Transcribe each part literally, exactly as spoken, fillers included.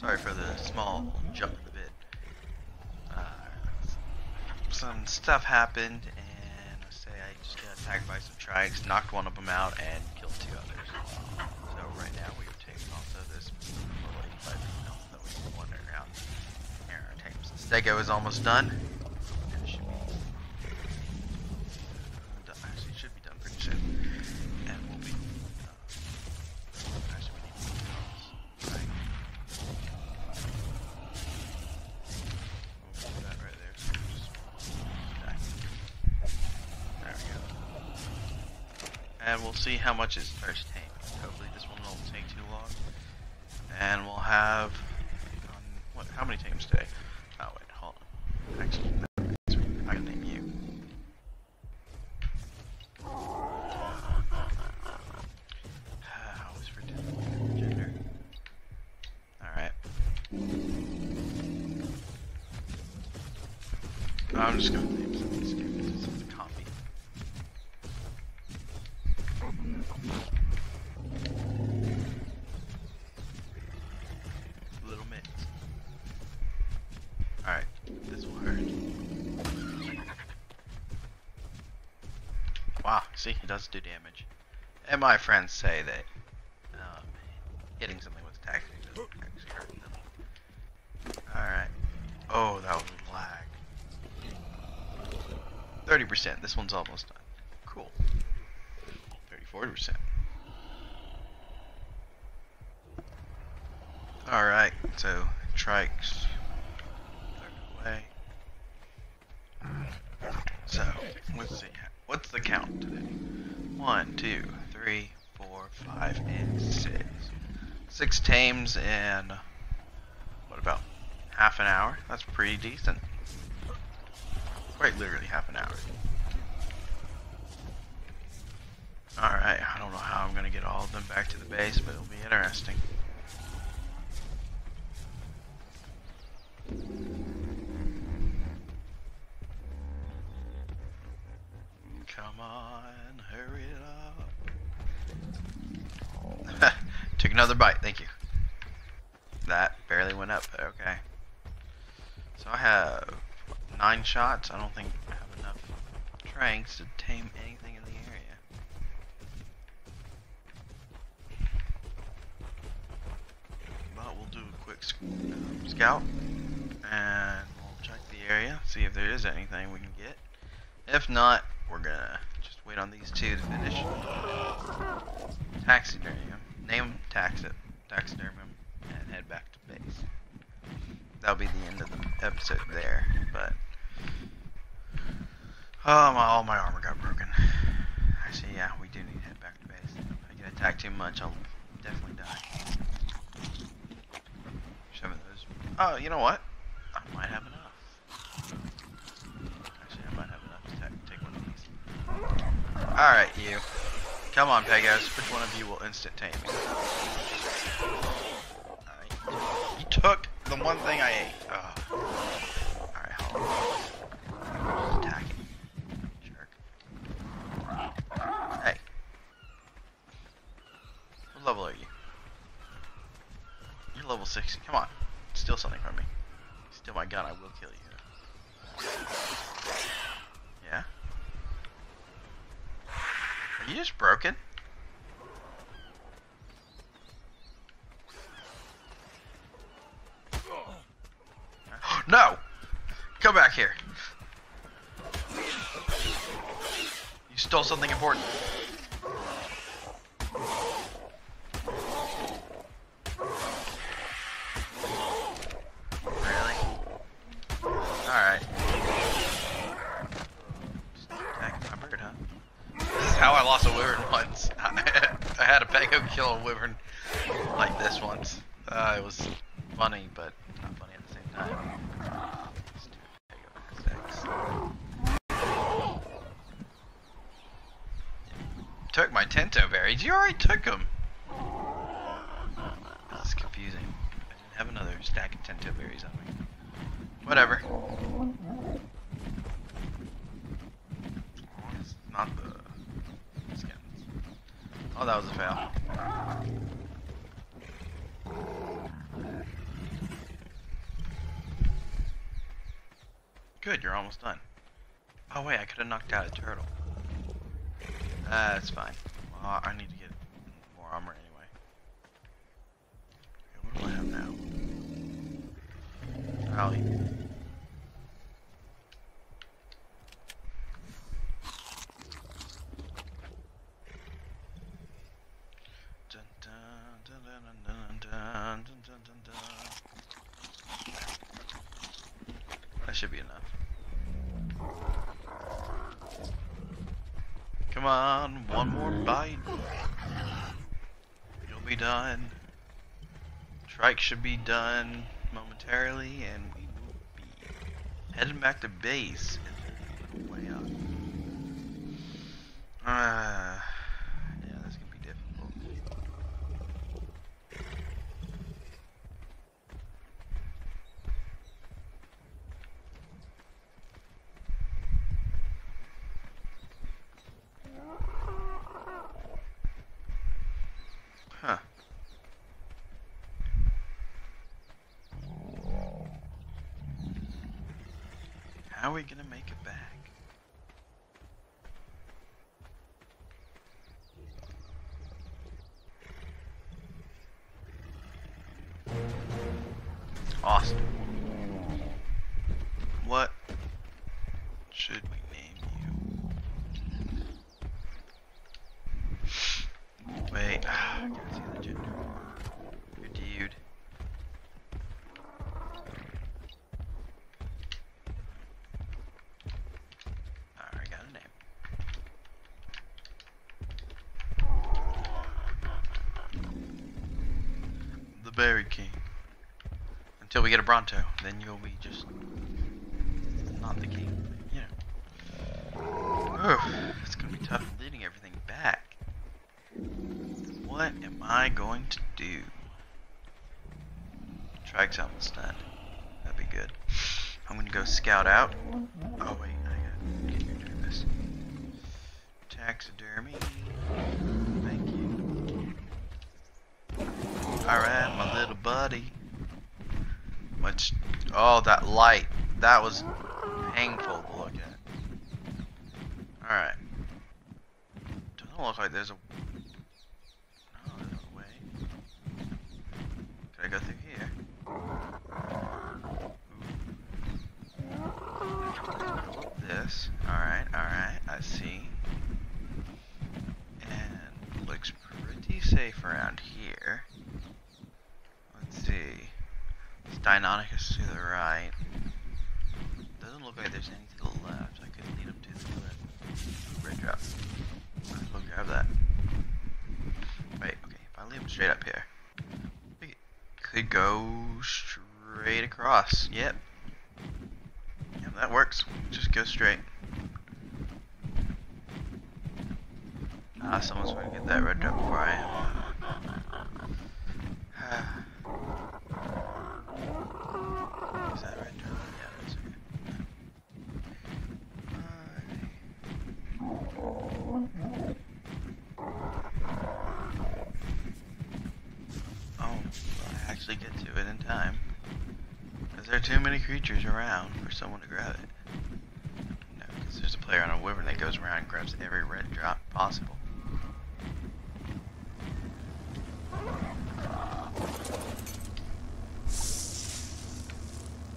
Sorry for the small jump in the bit. Uh, some stuff happened, and I say I just got attacked by some trikes, knocked one of them out, and killed two others. So right now we are taking also this five health that we were wandering around. Our tanks. Stego is almost done. And should be done. Actually, should be done pretty soon. And we'll be. Uh, actually, we need more right. We'll put that right there. So we'll just there we go. And we'll see how much is first tank. Hopefully this one won't take too long. And we'll have um, what how many teams today? Oh wait, hold on. Actually, I can name you. I always forget the gender. Alright. I'm just gonna name some of these games as a copy. Little Mint. Alright, this will hurt. Wow, see, it does do damage. And my friends say that um, hitting something with attacks doesn't actually hurt them. Alright. Oh, that was lag. thirty percent, this one's almost done. Cool. forty percent. Alright, so trikes away. So, let's see. What's the count today? One, two, three, four, five, and six. Six tames in what about half an hour? That's pretty decent. Quite literally half an hour. Alright, I don't know how I'm going to get all of them back to the base, but it'll be interesting. Come on, hurry it up. Took another bite, thank you. That barely went up, but okay. So I have nine shots. I don't think I have enough tranks to tame anything in the area. Do a quick um, scout and we'll check the area, see if there is anything we can get. If not, we're gonna just wait on these two to finish. Taxidermy him, name him Taxit, taxiderm him, and head back to base. That'll be the end of the episode there, but oh my, all my armor got broken. Actually, yeah, we do need to head back to base. If I get attacked too much, I'll definitely die. Oh, you know what? I might have enough. Actually, I might have enough to take one of these. Alright, you. Come on, Pegos. Which one of you will instant tame me? I took the one thing I ate. Oh. Alright, hold on. Attack it. Jerk. Hey. What level are you? You're level sixty. Come on. Steal something from me. Steal my gun, I will kill you. Yeah? Are you just broken? No! Come back here. You stole something important. Kill a wyvern like this once. Uh, it was funny, but not funny at the same time. Took my Tanto Berries. You already took them. This is confusing. I didn't have another stack of Tanto Berries on me. Whatever. It's not the skins. Oh, that was a fail. Good, you're almost done. Oh wait, I could have knocked out a turtle. Uh, that's fine. Well, I need to get more armor anyway. Okay, what do I have now? Rally. Dun dun dun dun dun dun dun dun dun. That should be enough. Come on, one more bite. You'll be done. Trike should be done momentarily, and we will be heading back to base. Way up. Uh, yeah, that's gonna be difficult. How are we gonna make it back? Awesome. What should we name you? Wait, ah, I gotta see the gender. Your dude. Berry King. Until we get a Bronto, then you'll be just not the king. You know. Oof, it's gonna be tough leading everything back. What am I going to do? Trike's on the stand. That'd be good. I'm gonna go scout out. Oh wait, I gotta get your nervous. Taxidermy. Thank you. Alright, my little buddy. Much. Oh, that light. That was painful to look at. Alright. Doesn't look like there's a. No, there's no way. Could I go through here? Ooh. This. Alright, alright. I see. And looks pretty safe around here. See, it's Deinonychus to the right. Doesn't look like there's any to the left. I could lead him to the left. Bridge up. Might as well grab that. Wait, okay. If I leave him straight up here, we could go straight across. Yep. Yep, that works. Just go straight. Ah, someone's gonna get that red drop before I am. Get to it in time. Is there too many creatures around for someone to grab it? No, because there's a player on a wyvern that goes around and grabs every red drop possible.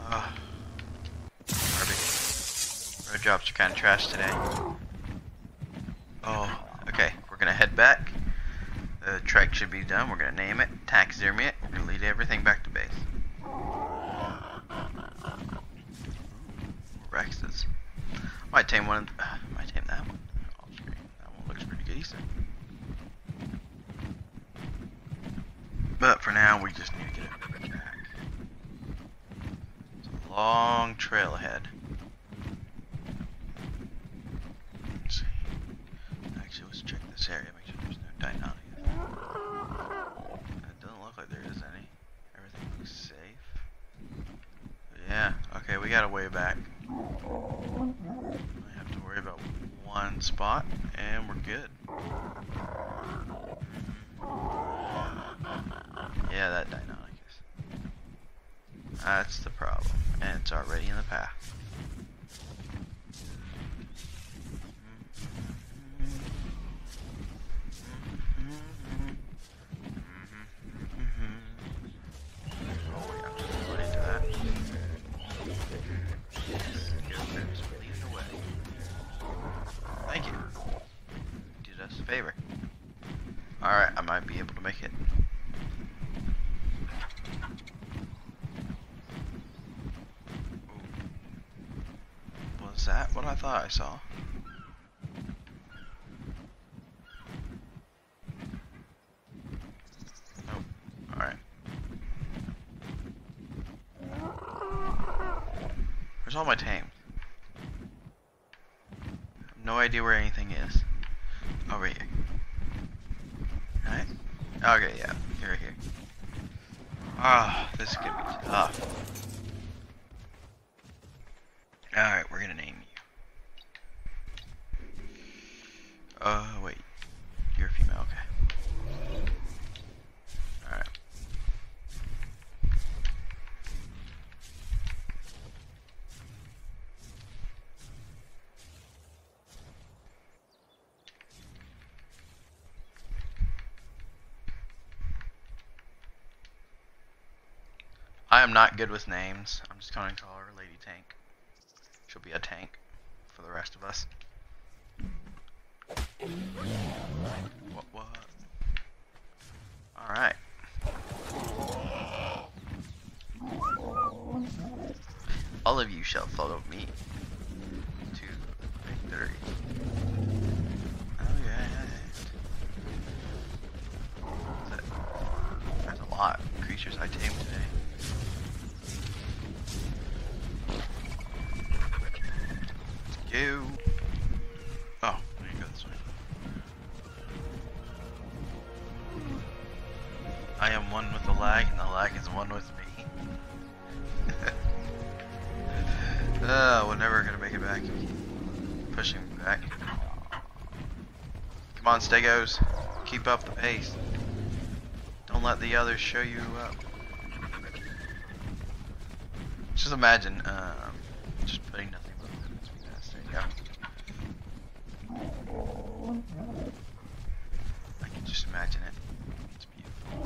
Ugh. Garbage. Red drops are kind of trash today. Oh, okay. We're gonna head back. The trek should be done. We're gonna name it, taxidermy it. We're gonna lead everything back to base. Rexes. Might tame one. Of th uh, might tame that one. All screen. That one looks pretty decent. But for now, we just need to get everything back. It's a long trail ahead. Let's see. Actually, let's check this area. Make sure there's no Deinonychus. Yeah, okay, we got a way back. We have to worry about one spot, and we're good. Yeah, that Deinonychus. That's the problem, and it's already in the path. Is that what I thought I saw? Nope. Alright. Where's all my tame? No idea where anything is. Over here. Alright. Okay, yeah. You're right here. Ah, oh, this is gonna be tough. Alright, we're gonna name you. Uh, wait. You're a female, okay. Alright. I am not good with names. I'm just gonna call her Lady Tank. She'll be a tank for the rest of us. What, what? Alright. All of you shall follow me to victory. Alright. That, that's a lot of creatures I tamed today. Ew. Oh, there you go, this way. I am one with the lag, and the lag is one with me. Oh, we're never gonna make it back. Pushing back. Come on, Stegos. Keep up the pace. Don't let the others show you up. Just imagine, um, just putting nothing. Yeah. I can just imagine it. It's beautiful.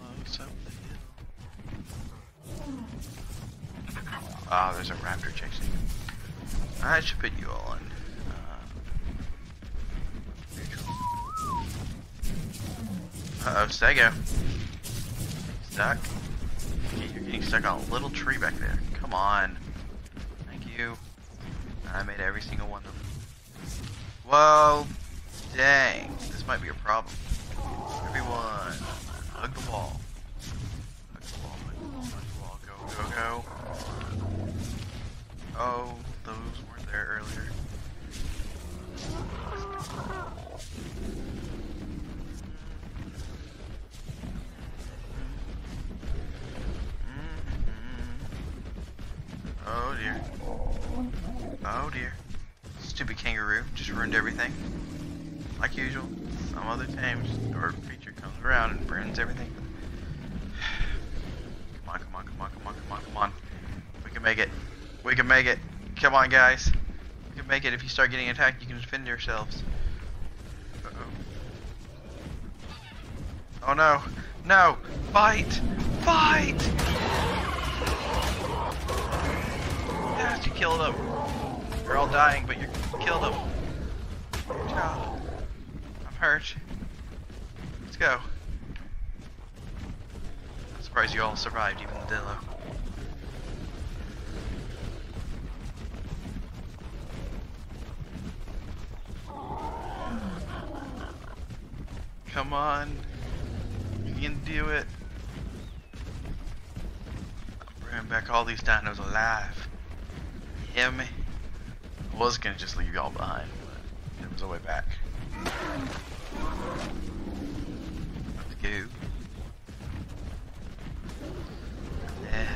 Almost up the hill. Ah, oh, there's a raptor chasing. I should put you all in. Uh-oh, Stego. Stuck. You're getting stuck on a little tree back there. Come on. Thank you. I made every single one of them. Whoa. Dang. This might be a problem. Everyone, hug the wall. Hug the wall. Hug the wall. Go, go, go. Oh, those weren't there earlier. Oh dear. Oh dear. Stupid kangaroo just ruined everything. Like usual, some other tame or creature comes around and ruins everything. Come on, come on, come on, come on, come on, come on. We can make it. We can make it. Come on, guys. We can make it. If you start getting attacked, you can defend yourselves. Uh-oh. Oh no. No. Fight. Fight. You killed them. You're all dying, but you killed them. Good job. I'm hurt. Let's go. I'm surprised you all survived, even the Dilo. Come on. You can do it. I'll bring back all these dinos alive. Him. I was gonna just leave y'all behind, but there was a way back. Let's go.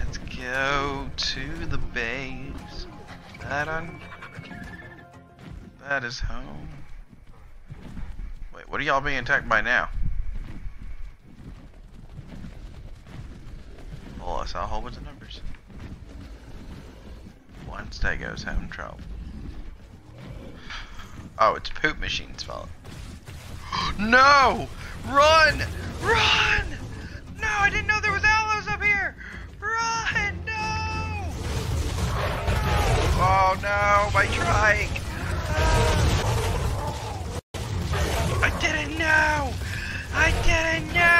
Let's go to the base. That on. That is home. Wait, what are y'all being attacked by now? Oh, I saw a whole bunch of numbers. One Stego's having trouble. Oh, it's poop machine's fault. No! Run! Run! No, I didn't know there was aloes up here! Run! No! Oh no, my trike! Uh, I didn't know! I didn't know!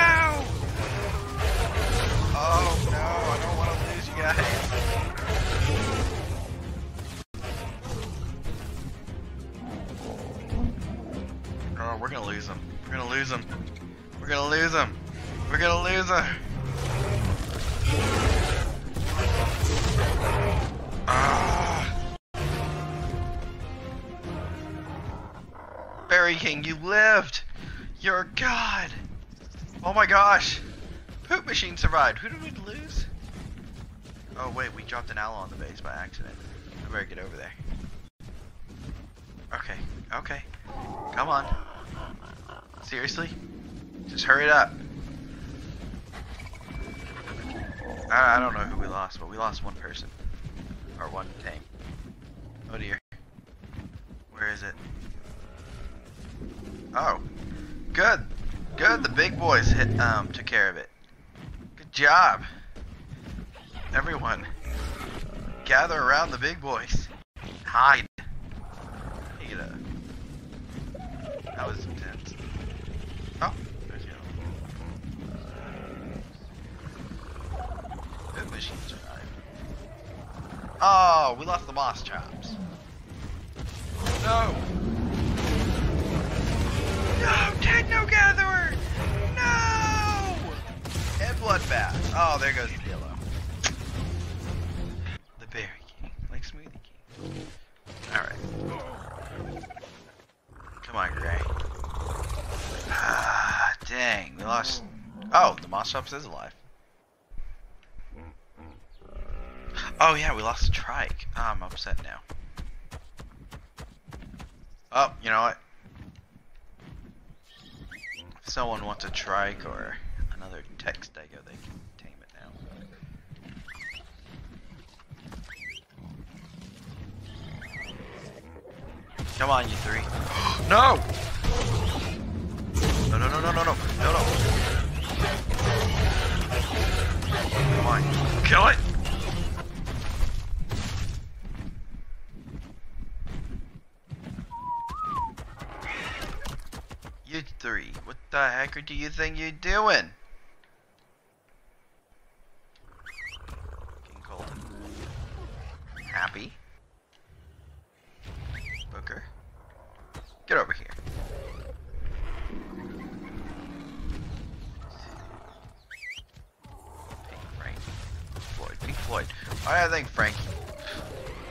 we're gonna lose him. We're gonna lose him. We're gonna lose him. We're gonna lose him. Ah. Berry King, you lived. You're a god. Oh my gosh. Poop Machine survived. Who did we lose? Oh wait, we dropped an owl on the base by accident. I better get over there. Okay, okay. Come on. Seriously? Just hurry it up. I, I don't know who we lost, but we lost one person. Or one thing. Oh dear. Where is it? Oh. Good. Good, the big boys hit, um, took care of it. Good job. Everyone, gather around the big boys. Hide. Get up. That was intense. Oh, there's you. Good machine survived. Oh, we lost the Moschops. No. No, Tekno Gatherer. No. And Bloodbath. Oh, there goes the yellow. The Berry King, like Smoothie King. All right. Come on, Gray. Ah, dang, we lost. Oh, the Moschops is alive. Oh yeah, we lost a trike. Oh, I'm upset now. Oh, you know what? If someone wants a trike or another Tekno Stego, they can tame it now. Come on, you three. No! No, no, no, no, no, no, no, no. Come on. Kill it! You three, what the heck do you think you're doing? King Colton. Happy? Booker. Get over here. Pink Frank. Floyd. Pink Floyd. Why do I think Frankie? I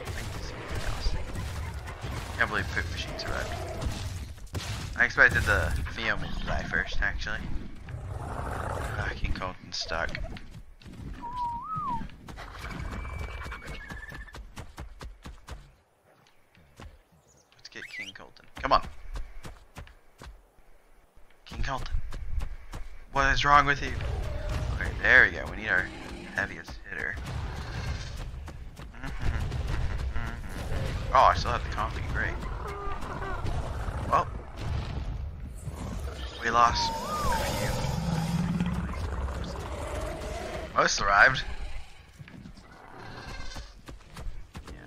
think there's something else. I can't believe Poop Machine survived. I expected the Pheosia to die first, actually. Ah, King Colton stuck. Come on. King Colton. What is wrong with you? Alright, there we go. We need our heaviest hitter. Oh, I still have the coffee. Great. Well, we lost a few. Most arrived.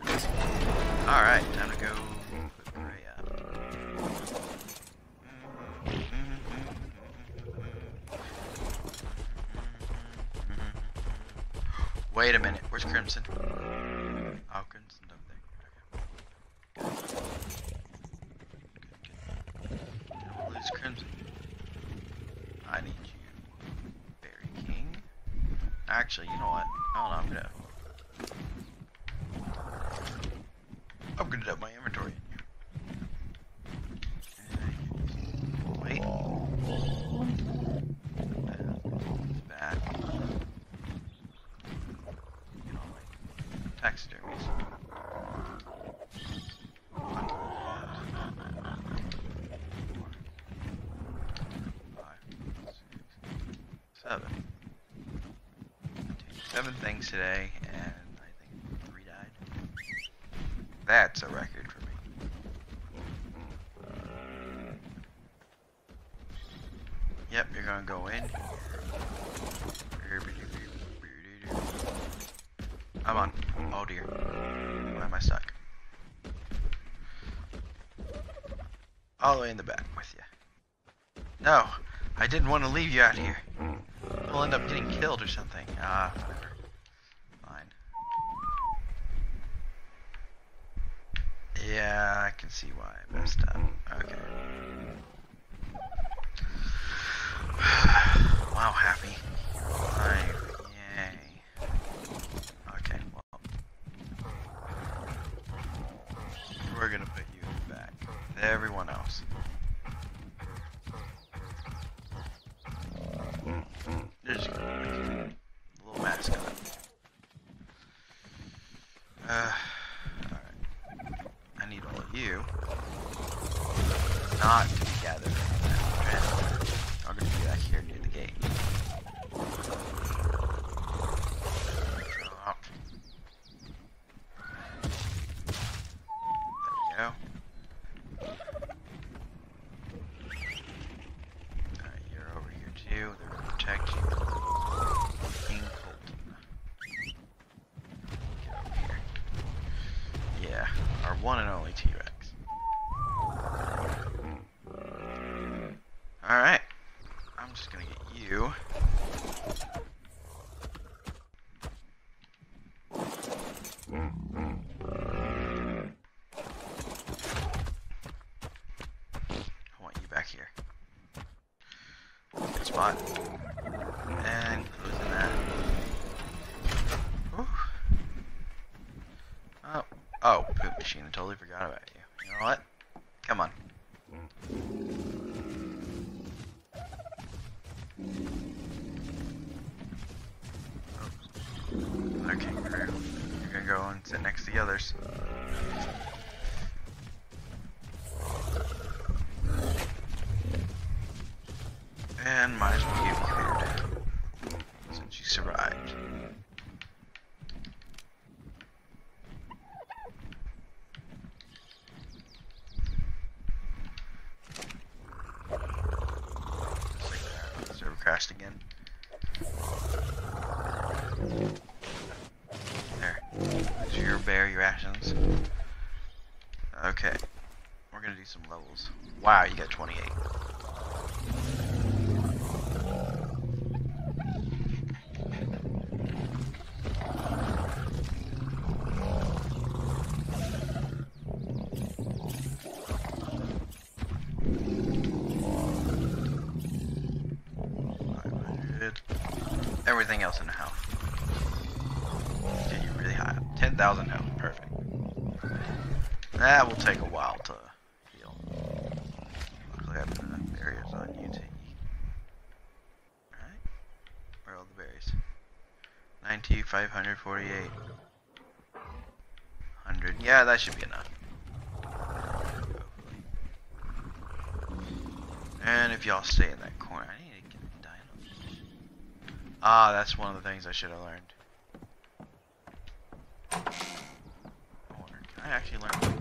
Yeah. Alright, time to go. Wait a minute, where's Crimson? Oh, Crimson's up there. Okay. Good, good, good. Don't lose Crimson. I need you, Berry King. Actually, you know what? I don't know, I'm gonna upgrade up my inventory. Wait. Taxidermies. Seven. Seven things today, and I think three died. That's a record for me. Yep, you're gonna go in. Come on. Oh dear. Why am I stuck? All the way in the back with you. No! I didn't want to leave you out here. We'll end up getting killed or something. Ah, uh, whatever. Fine. Yeah, I can see why I messed up. Okay. everyone else. There's a little mascot. Uh, Alright. I need all of you not to be gathered. I'm gonna be back here near the gate. There we go. Uh, you're over here too. They're gonna protect you. King Colton. Get over here. Yeah, our one and only T-Rex. Alright. I'm just gonna get you. And closing that. Whew. Oh, oh, poop machine! I totally forgot about you. You know what? Come on. Oh. Okay, crew. You're gonna go and sit next to the others. And might as well get cleared since you survived. Server crashed again. There. There's your bear, your actions. Okay. We're gonna do some levels. Wow, you got twenty-eight. Everything else in health. Yeah, you're really high. ten thousand health. Perfect. That will take a while to heal. Looks like I put enough barriers on you to eat. Alright. Where are all the berries? ninety, five forty-eight. one hundred. Yeah, that should be enough. And if y'all stay in that corner, I need to get the dino. Ah, that's one of the things I should have learned. I wonder, can I actually learn?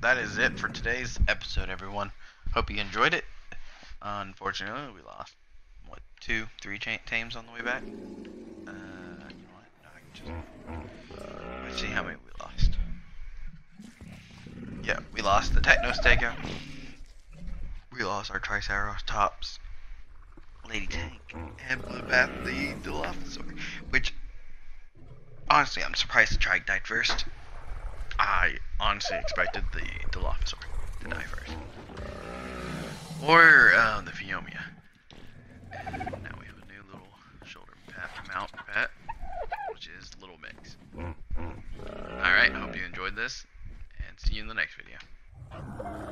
That is it for today's episode, everyone. Hope you enjoyed it. Unfortunately, we lost, what, two, three tames on the way back? Uh, you know what? No, I can just... Let's see how many we lost. Yeah, we lost the Tekno Stego. We lost our Triceratops, Lady Tank, and Blue Bat the Dilophosaur, which, honestly, I'm surprised the Trike died first. I honestly expected the Dilophosaur to die first. Or uh, the Pheosia. And now we have a new little shoulder pat mount pet, which is Little Mix. Alright, hope you enjoyed this, and see you in the next video.